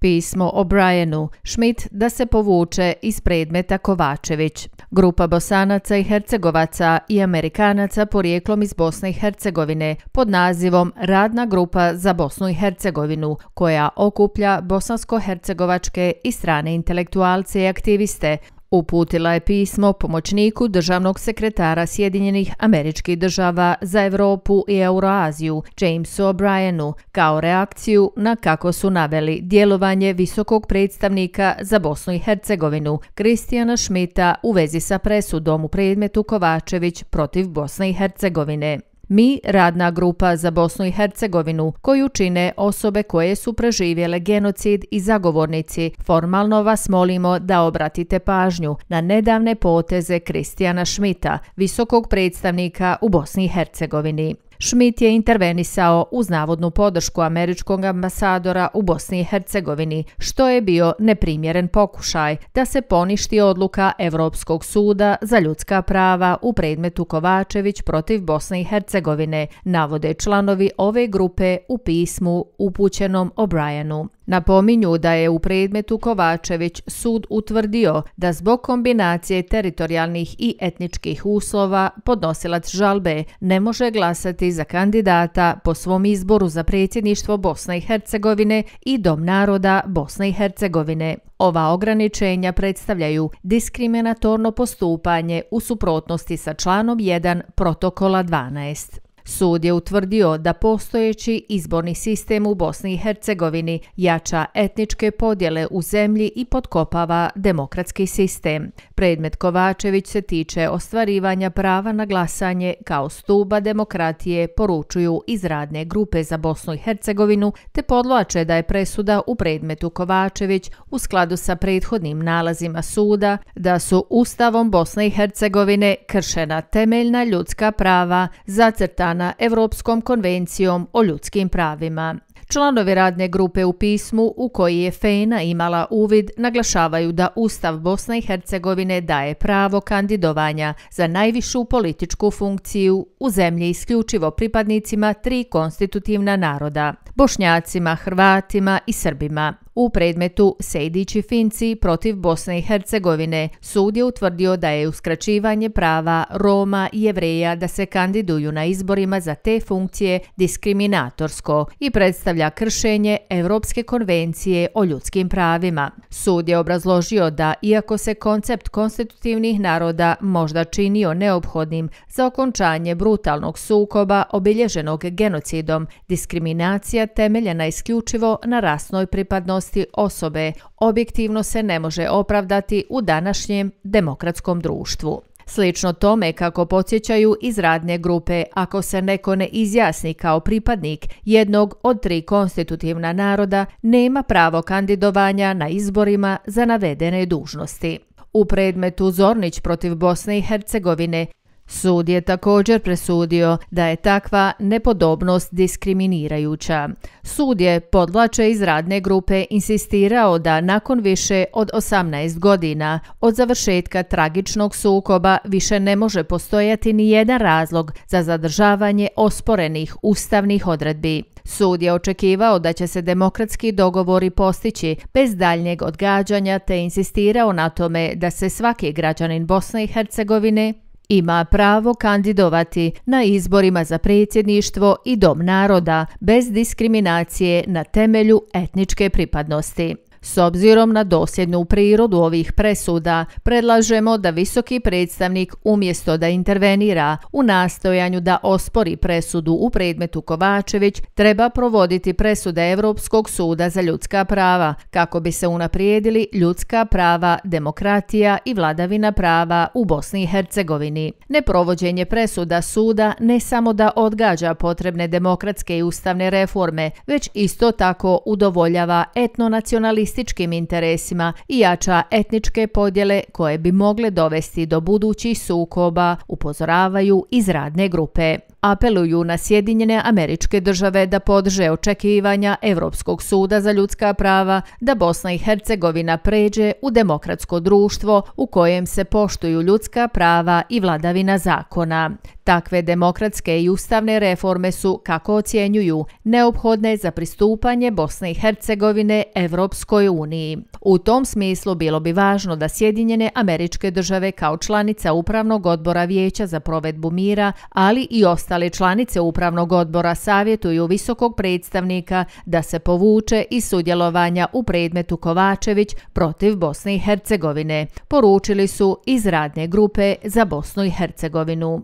pismo O'Brienu, Schmidt da se povuče iz predmeta Kovačević. Grupa Bosanaca i Hercegovaca i Amerikanaca porijeklom iz Bosne i Hercegovine pod nazivom Radna grupa za Bosnu i Hercegovinu, koja okuplja bosansko-hercegovačke i strane intelektualce i aktiviste, uputila je pismo pomoćniku državnog sekretara Sjedinjenih Američkih Država za Evropu i Euroaziju Jamesu O'Brienu kao reakciju na, kako su naveli, djelovanje visokog predstavnika za Bosnu i Hercegovinu Kristijana Šmita u vezi sa presudom u predmetu Kovačević protiv Bosne i Hercegovine. Mi, radna grupa za Bosnu i Hercegovinu, koju čine osobe koje su preživjele genocid i zagovornici, formalno vas molimo da obratite pažnju na nedavne poteze Kristijana Šmita, visokog predstavnika u Bosni i Hercegovini. Schmidt je intervenisao uz navodnu podršku američkog ambasadora u Bosni i Hercegovini, što je bio neprimjeren pokušaj da se poništi odluka Evropskog suda za ljudska prava u predmetu Kovačević protiv Bosne i Hercegovine, navode članovi ove grupe u pismu upućenom O'Brienu. Napominju da je u predmetu Kovačević sud utvrdio da zbog kombinacije teritorijalnih i etničkih uslova podnosilac žalbe ne može glasati za kandidata po svom izboru za predsjedništvo Bosne i Hercegovine i Dom naroda Bosne i Hercegovine. Ova ograničenja predstavljaju diskriminatorno postupanje u suprotnosti sa članom 1 protokola 12. Sud je utvrdio da postojeći izborni sistem u Bosni i Hercegovini jača etničke podjele u zemlji i potkopava demokratski sistem. Predmet Kovačević se tiče ostvarivanja prava na glasanje kao stuba demokratije, poručuju iz radne grupe za Bosnu i Hercegovinu, te podvlače da je presuda u predmetu Kovačević u skladu sa prethodnim nalazima suda da su Ustavom Bosne i Hercegovine kršena temeljna ljudska prava zacrtana Evropskom konvencijom o ljudskim pravima. Članovi radne grupe u pismu u koji je FENA imala uvid naglašavaju da Ustav Bosne i Hercegovine daje pravo kandidovanja za najvišu političku funkciju u zemlji isključivo pripadnicima tri konstitutivna naroda – Bošnjacima, Hrvatima i Srbima. U predmetu Sejdić i Finci protiv Bosne i Hercegovine sud je utvrdio da je uskraćivanje prava Roma i Jevreja da se kandiduju na izborima za te funkcije diskriminatorsko i predstavlja kršenje Evropske konvencije o ljudskim pravima. Sud je obrazložio da, iako se koncept konstitutivnih naroda možda činio neophodnim za okončanje brutalnog sukoba obilježenog genocidom, diskriminacija temeljena isključivo na rasnoj pripadnosti osobe objektivno se ne može opravdati u današnjem demokratskom društvu. Slično tome, kako podsjećaju iz radne grupe, ako se neko ne izjasni kao pripadnik jednog od tri konstitutivna naroda, nema pravo kandidovanja na izborima za navedene dužnosti. U predmetu Zornić protiv Bosne i Hercegovine sud je također presudio da je takva nepodobnost diskriminirajuća. Sud je, podvlače iz radne grupe, insistirao da nakon više od 18 godina od završetka tragičnog sukoba više ne može postojati ni jedan razlog za zadržavanje osporenih ustavnih odredbi. Sud je očekivao da će se demokratski dogovori postići bez daljnjeg odgađanja, te insistirao na tome da se svaki građanin Bosne i Hercegovine ima pravo kandidovati na izborima za predsjedništvo i Dom naroda bez diskriminacije na temelju etničke pripadnosti. S obzirom na dosljednu prirodu ovih presuda, predlažemo da visoki predstavnik, umjesto da intervenira u nastojanju da ospori presudu u predmetu Kovačević, treba provoditi presude Evropskog suda za ljudska prava kako bi se unaprijedili ljudska prava, demokratija i vladavina prava u Bosni i Hercegovini. Neprovođenje presuda suda ne samo da odgađa potrebne demokratske i ustavne reforme, već isto tako udovoljava etnonacionalističkim interesima i jača etničke podjele koje bi mogle dovesti do budućih sukoba, upozoravaju iz radne grupe. apeluju na Sjedinjene Američke Države da podrže očekivanja Evropskog suda za ljudska prava da Bosna i Hercegovina pređe u demokratsko društvo u kojem se poštuju ljudska prava i vladavina zakona. Takve demokratske i ustavne reforme su, kako ocjenjuju, neophodne za pristupanje Bosne i Hercegovine Evropskoj uniji. U tom smislu bilo bi važno da Sjedinjene Američke Države kao članica Upravnog odbora Vijeća za provedbu mira, ali i ostale članice Upravnog odbora savjetuju visokog predstavnika da se povuče iz sudjelovanja u predmetu Kovačević protiv Bosne i Hercegovine, poručili su iz radne grupe za Bosnu i Hercegovinu.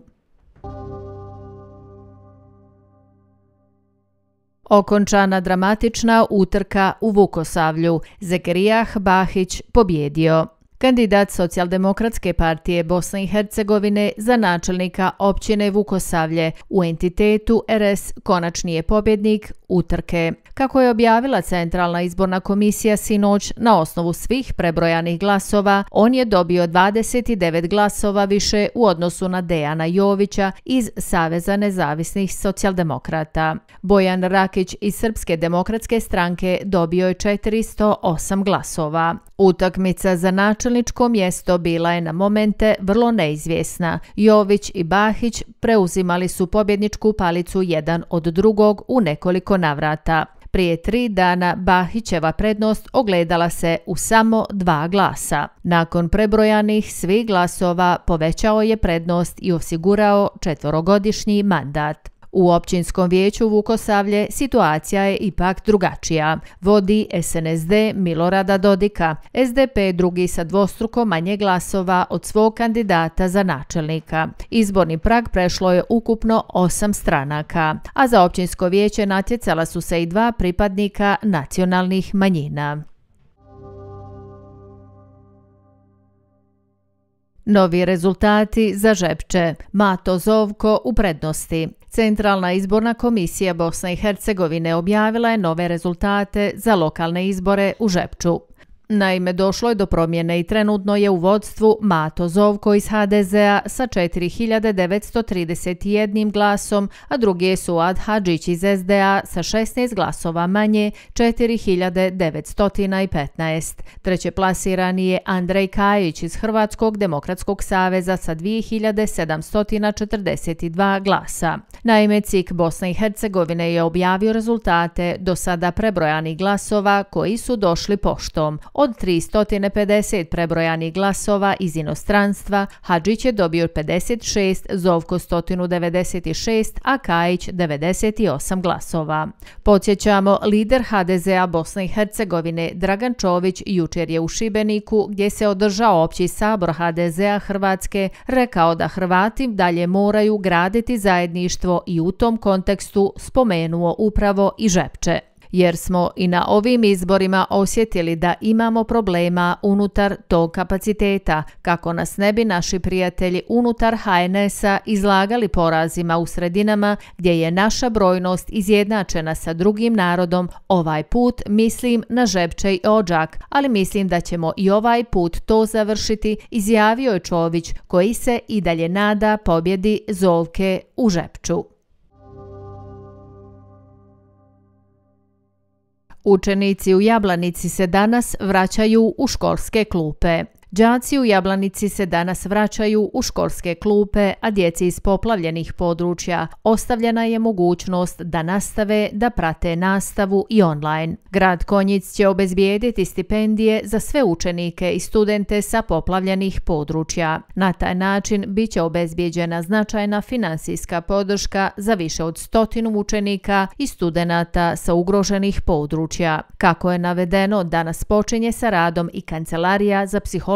Okončana dramatična utrka u Vukosavlju, Zekerijah Bahić pobjedio. Kandidat Socijaldemokratske partije Bosne i Hercegovine za načelnika općine Vukosavlje u entitetu RS konačni je pobjednik utrke. Kako je objavila Centralna izborna komisija sinoć, na osnovu svih prebrojanih glasova, on je dobio 29 glasova više u odnosu na Dejana Jovića iz Saveza nezavisnih socijaldemokrata. Bojan Rakić iz Srpske demokratske stranke dobio je 408 glasova. Utakmica za načelničko mjesto bila je na momente vrlo neizvjesna. Jović i Bahić preuzimali su pobjedničku palicu jedan od drugog u nekoliko navrata. Prije 3 dana Bahićeva prednost ogledala se u samo 2 glasa. Nakon prebrojanih svih glasova povećao je prednost i osigurao 4-godišnji mandat. U općinskom vijeću Vukosavlje situacija je ipak drugačija. Vodi SNSD Milorada Dodika, SDP drugi sa dvostruko manje glasova od svog kandidata za načelnika. Izborni prag prešlo je ukupno 8 stranaka, a za općinsko vijeće natjecala su se i 2 pripadnika nacionalnih manjina. Novi rezultati za Žepče. Mato Zovko u prednosti. Centralna izborna komisija Bosne i Hercegovine objavila je nove rezultate za lokalne izbore u Žepču. Naime, došlo je do promjene i trenutno je u vodstvu Mato Zovko iz HDZ-a sa 4931 glasom, a drugi je Suad Hadžić iz SDA sa 16 glasova manje, 4915. Treće plasirani je Andrej Kajić iz Hrvatskog demokratskog saveza sa 2742 glasa. Naime, CIK Bosne i Hercegovine je objavio rezultate do sada prebrojanih glasova koji su došli poštom. Od 350 prebrojanih glasova iz inostranstva, Hadžić je dobio 56, Zovko 196, a Kajić 98 glasova. Podsjećamo, lider HDZ-a Bosne i Hercegovine Dragan Čović jučer je u Šibeniku, gdje se održao opći sabor HDZ-a Hrvatske, rekao da Hrvati dalje moraju graditi zajedništvo i u tom kontekstu spomenuo upravo i Žepče. Jer smo i na ovim izborima osjetili da imamo problema unutar tog kapaciteta, kako nas ne bi naši prijatelji unutar HNS-a izlagali porazima u sredinama gdje je naša brojnost izjednačena sa drugim narodom, ovaj put mislim na Žepče i Odžak, ali mislim da ćemo i ovaj put to završiti, izjavio je Čović, koji se i dalje nada pobjedi Zovke u Žepču. Učenici u Jablanici se danas vraćaju u školske klupe. Đaci u Jablanici se danas vraćaju u školske klupe, a djeci iz poplavljenih područja ostavljena je mogućnost da nastave da prate nastavu i online. Grad Konjic će obezbijediti stipendije za sve učenike i studente sa poplavljenih područja. Na taj način bit će obezbijeđena značajna finansijska podrška za više od 100 učenika i studenata sa ugroženih područja. Kako je navedeno, danas počinje sa radom i Kancelarija za psihološku